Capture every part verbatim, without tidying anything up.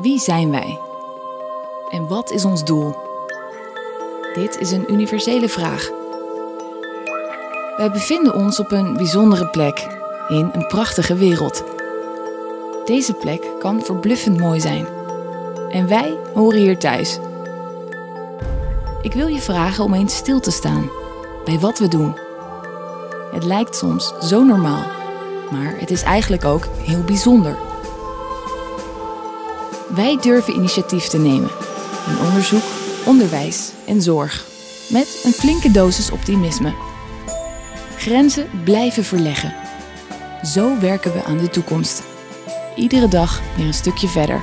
Wie zijn wij? En wat is ons doel? Dit is een universele vraag. Wij bevinden ons op een bijzondere plek, in een prachtige wereld. Deze plek kan verbluffend mooi zijn. En wij horen hier thuis. Ik wil je vragen om eens stil te staan, bij wat we doen. Het lijkt soms zo normaal, maar het is eigenlijk ook heel bijzonder. Wij durven initiatief te nemen in onderzoek, onderwijs en zorg. Met een flinke dosis optimisme. Grenzen blijven verleggen. Zo werken we aan de toekomst. Iedere dag weer een stukje verder.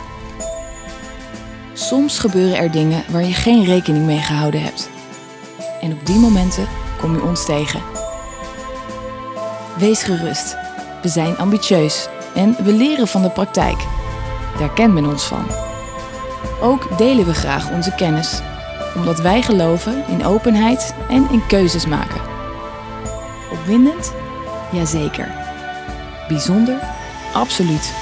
Soms gebeuren er dingen waar je geen rekening mee gehouden hebt. En op die momenten kom je ons tegen. Wees gerust. We zijn ambitieus en we leren van de praktijk. Daar kent men ons van. Ook delen we graag onze kennis, omdat wij geloven in openheid en in keuzes maken. Opwindend? Jazeker. Bijzonder? Absoluut.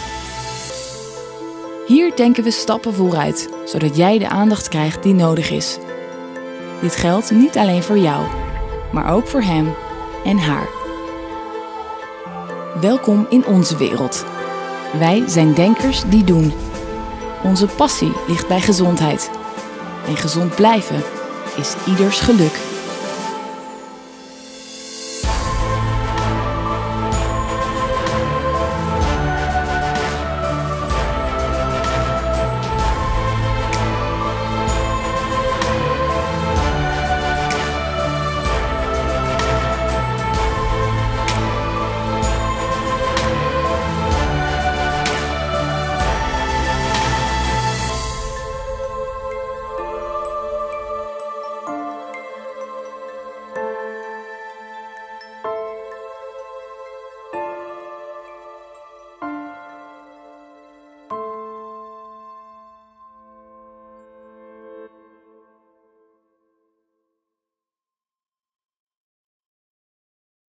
Hier denken we stappen vooruit, zodat jij de aandacht krijgt die nodig is. Dit geldt niet alleen voor jou, maar ook voor hem en haar. Welkom in onze wereld. Wij zijn denkers die doen. Onze passie ligt bij gezondheid. En gezond blijven is ieders geluk.